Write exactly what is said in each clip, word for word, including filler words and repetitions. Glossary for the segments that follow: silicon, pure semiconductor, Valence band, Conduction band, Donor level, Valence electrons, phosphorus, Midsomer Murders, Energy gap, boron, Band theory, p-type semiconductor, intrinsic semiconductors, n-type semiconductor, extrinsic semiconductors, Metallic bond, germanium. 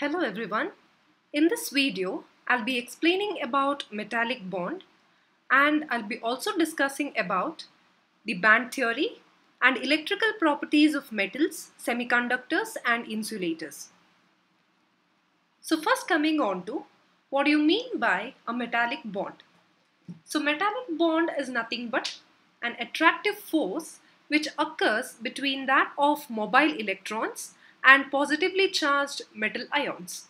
Hello everyone. In this video, I'll be explaining about metallic bond, and I'll be also discussing about the band theory and electrical properties of metals, semiconductors and insulators. So first, coming on to what do you mean by a metallic bond? So metallic bond is nothing but an attractive force which occurs between that of mobile electrons and positively charged metal ions.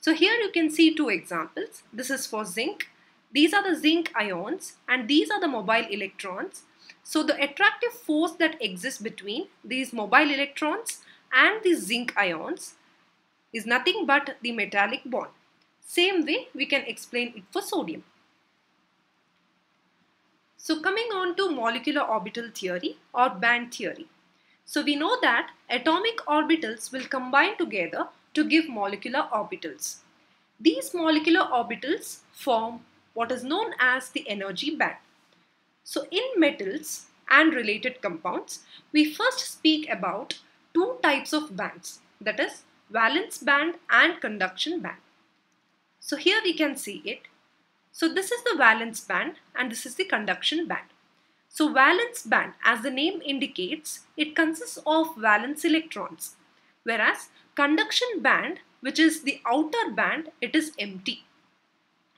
So here you can see two examples. This is for zinc. These are the zinc ions and these are the mobile electrons. So the attractive force that exists between these mobile electrons and these zinc ions is nothing but the metallic bond. Same way we can explain it for sodium. So coming on to molecular orbital theory or band theory. So we know that atomic orbitals will combine together to give molecular orbitals. These molecular orbitals form what is known as the energy band. So in metals and related compounds, we first speak about two types of bands, that is valence band and conduction band. So here we can see it. So this is the valence band and this is the conduction band. So valence band, as the name indicates, it consists of valence electrons, whereas conduction band, which is the outer band, it is empty.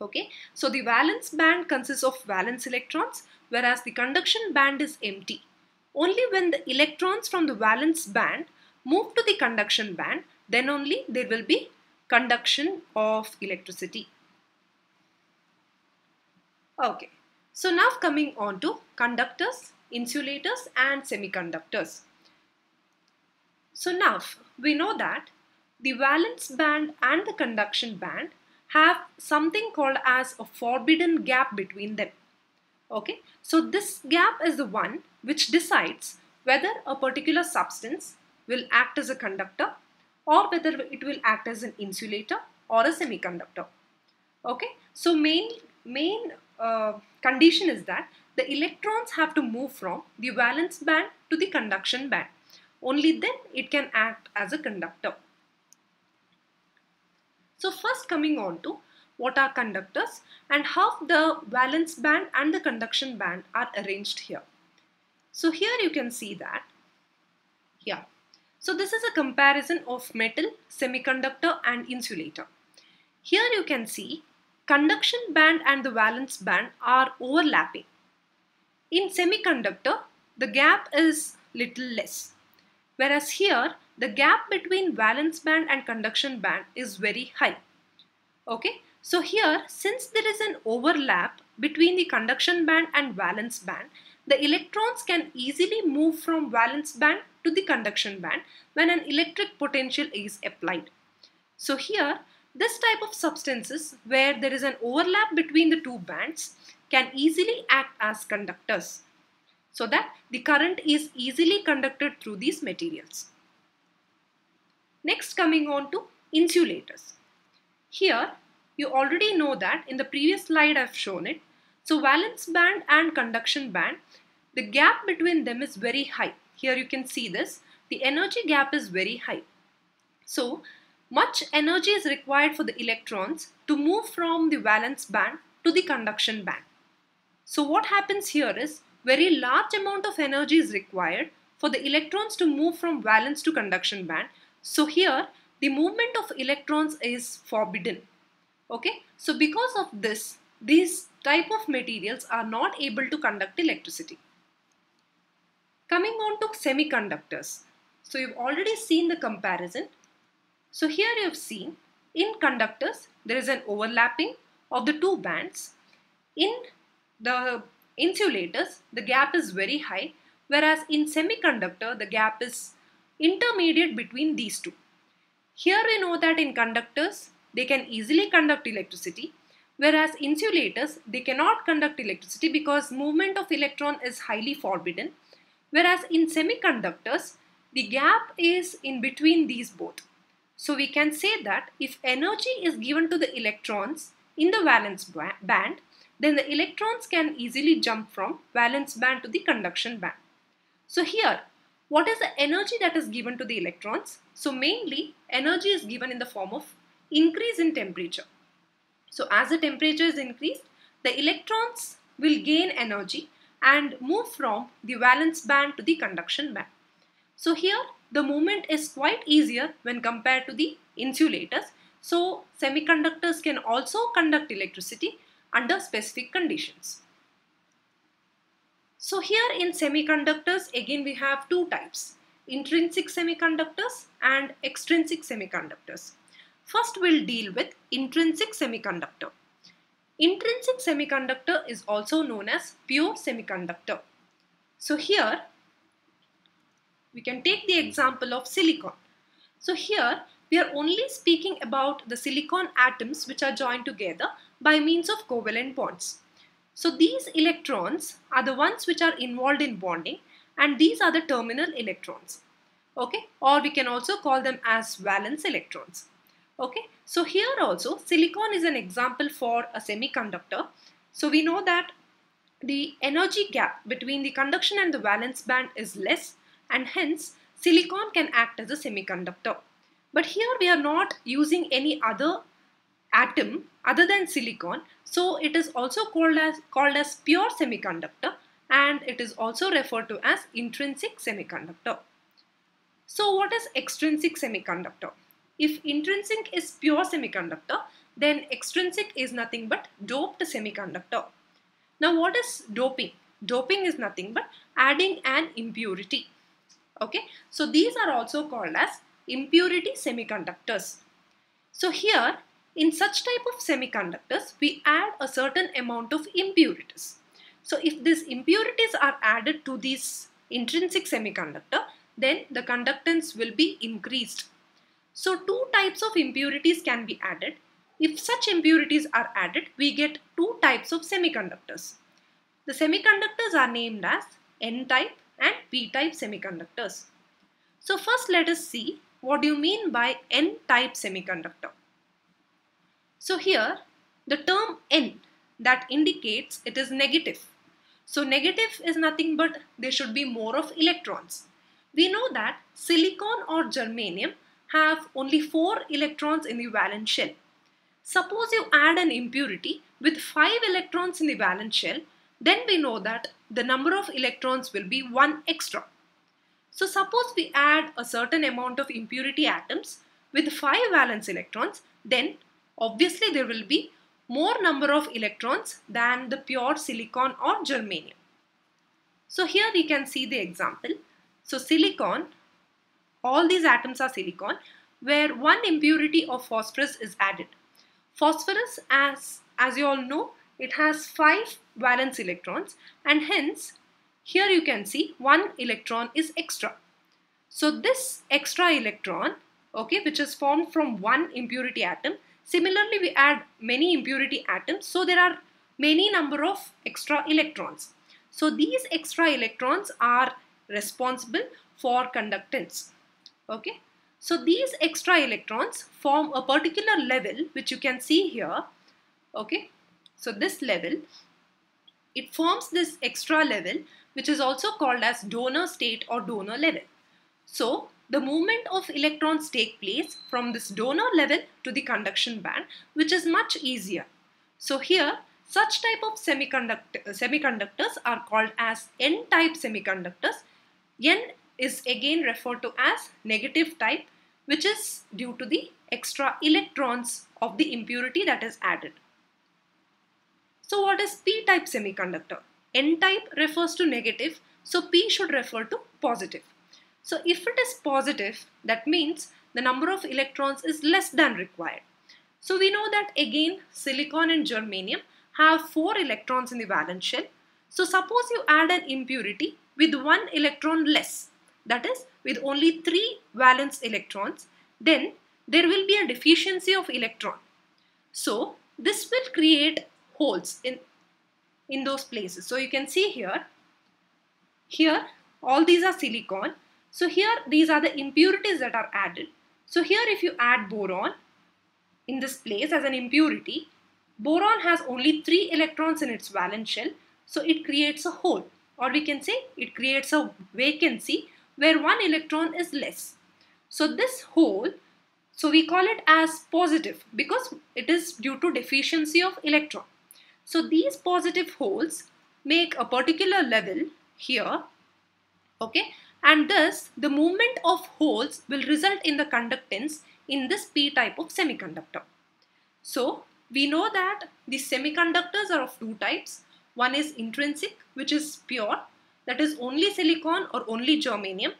Okay, so the valence band consists of valence electrons, whereas the conduction band is empty. Only when the electrons from the valence band move to the conduction band, then only there will be conduction of electricity. Okay. So now coming on to conductors, insulators and semiconductors. So now we know that the valence band and the conduction band have something called as a forbidden gap between them. Okay, so this gap is the one which decides whether a particular substance will act as a conductor or whether it will act as an insulator or a semiconductor. Okay, so main main Uh, condition is that the electrons have to move from the valence band to the conduction band. Only then it can act as a conductor. So first, coming on to what are conductors and how the valence band and the conduction band are arranged here. So here you can see that here. So this is a comparison of metal, semiconductor and insulator. Here you can see conduction band and the valence band are overlapping. In semiconductor, the gap is little less, whereas here the gap between valence band and conduction band is very high. Okay, so here, since there is an overlap between the conduction band and valence band, the electrons can easily move from valence band to the conduction band when an electric potential is applied. So here, this type of substances where there is an overlap between the two bands can easily act as conductors, so that the current is easily conducted through these materials. Next, coming on to insulators. Here you already know that in the previous slide I've shown it. So valence band and conduction band, the gap between them is very high. Here you can see this, the energy gap is very high. So much energy is required for the electrons to move from the valence band to the conduction band. So what happens here is very large amount of energy is required for the electrons to move from valence to conduction band. So here the movement of electrons is forbidden. Okay, so because of this, these type of materials are not able to conduct electricity. Coming on to semiconductors. So you've already seen the comparison. So here you have seen in conductors there is an overlapping of the two bands. In the insulators the gap is very high, whereas in semiconductor the gap is intermediate between these two. Here we know that in conductors they can easily conduct electricity, whereas insulators they cannot conduct electricity because movement of electron is highly forbidden, whereas in semiconductors the gap is in between these both. So we can say that if energy is given to the electrons in the valence band, then the electrons can easily jump from valence band to the conduction band. So here What is the energy that is given to the electrons? So mainly energy is given in the form of increase in temperature. So as the temperature is increased, the electrons will gain energy and move from the valence band to the conduction band. So here the movement is quite easier when compared to the insulators. So semiconductors can also conduct electricity under specific conditions. So here in semiconductors, again we have two types, intrinsic semiconductors and extrinsic semiconductors. First we'll deal with intrinsic semiconductor. Intrinsic semiconductor is also known as pure semiconductor. So here we can take the example of silicon. So here we are only speaking about the silicon atoms which are joined together by means of covalent bonds. So these electrons are the ones which are involved in bonding, and these are the terminal electrons, okay, or we can also call them as valence electrons. Okay, so here also silicon is an example for a semiconductor. So we know that the energy gap between the conduction and the valence band is less, and hence silicon can act as a semiconductor. But here we are not using any other atom other than silicon, so it is also called as, called as pure semiconductor, and it is also referred to as intrinsic semiconductor. So what is extrinsic semiconductor? If intrinsic is pure semiconductor, then extrinsic is nothing but doped semiconductor. Now what is doping? Doping is nothing but adding an impurity. Okay, so these are also called as impurity semiconductors. So here in such type of semiconductors, we add a certain amount of impurities. So if these impurities are added to this intrinsic semiconductor, then the conductance will be increased. So two types of impurities can be added. If such impurities are added, we get two types of semiconductors. The semiconductors are named as n-type and p-type semiconductors. So first let us see what do you mean by n-type semiconductor. So here the term n, that indicates it is negative. So negative is nothing but there should be more of electrons. We know that silicon or germanium have only four electrons in the valence shell. Suppose you add an impurity with five electrons in the valence shell, then we know that the number of electrons will be one extra. So suppose we add a certain amount of impurity atoms with five valence electrons, then obviously there will be more number of electrons than the pure silicon or germanium. So here we can see the example. So silicon, all these atoms are silicon, where one impurity of phosphorus is added. Phosphorus, as, as you all know, it has five valence electrons, and hence here you can see one electron is extra. So this extra electron, okay, which is formed from one impurity atom, similarly we add many impurity atoms, so there are many number of extra electrons. So these extra electrons are responsible for conductance. Okay, so these extra electrons form a particular level which you can see here. Okay, so this level, it forms this extra level which is also called as donor state or donor level. So the movement of electrons take place from this donor level to the conduction band, which is much easier. So here such type of semiconductor, semiconductors are called as n-type semiconductors. N is again referred to as negative type, which is due to the extra electrons of the impurity that is added. So what is p-type semiconductor? N-type refers to negative, so p should refer to positive. So if it is positive, that means the number of electrons is less than required. So we know that again silicon and germanium have four electrons in the valence shell. So suppose you add an impurity with one electron less, that is with only three valence electrons, then there will be a deficiency of electron. So this will create holes in, in those places. So you can see here, here all these are silicon. So here these are the impurities that are added. So here if you add boron in this place as an impurity, boron has only three electrons in its valence shell, so it creates a hole, or we can say it creates a vacancy where one electron is less. So this hole, so we call it as positive because it is due to deficiency of electron. So these positive holes make a particular level here, okay, and thus the movement of holes will result in the conductance in this p-type of semiconductor. So we know that the semiconductors are of two types. One is intrinsic, which is pure, that is only silicon or only germanium.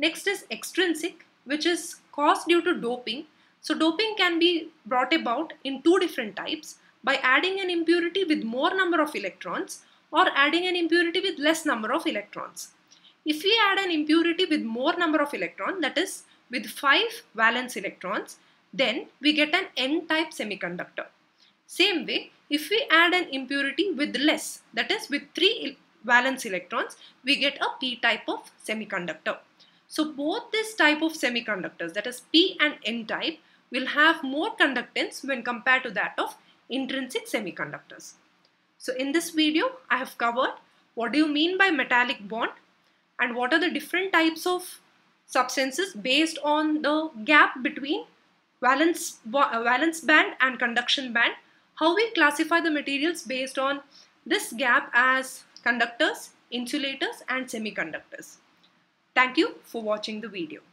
Next is extrinsic, which is caused due to doping. So doping can be brought about in two different types, by adding an impurity with more number of electrons or adding an impurity with less number of electrons. If we add an impurity with more number of electrons, that is with five valence electrons, then we get an n-type semiconductor. Same way, if we add an impurity with less, that is with three valence electrons, we get a p-type of semiconductor. So both this type of semiconductors, that is p and n-type, will have more conductance when compared to that of intrinsic semiconductors. So in this video, I have covered what do you mean by metallic bond and what are the different types of substances based on the gap between valence, valence band and conduction band, how we classify the materials based on this gap as conductors, insulators and semiconductors. Thank you for watching the video.